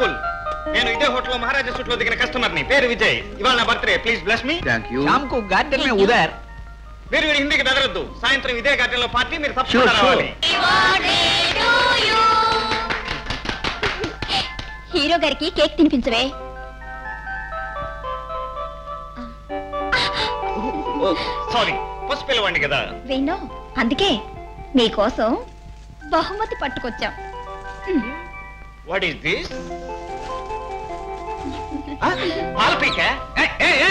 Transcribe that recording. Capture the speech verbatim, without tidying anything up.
Nakul. నేను ఇదే హోటల్లో మహారాజా సూట్లో దిగిన కస్టమర్ ని పేరు విజయ్ ఇవాళ నా birthday please bless me thank you శామ్కు గార్డెన్ మే ఉదర్ మీరు వీడి హిందీకి బెదరొద్దు సాయంత్రం ఇదే గార్డెన్ లో పార్టీ మీరు తప్పకుండా రావాలి హీరో గారికి కేక్ తినిపించవే సారీ ఫస్ట్ పిలవండి కదా వేణో అందుకే మీ కోసం బహుమతి పట్టుకొచ్చాం what is this I'll pick her. Hey, hey, hey.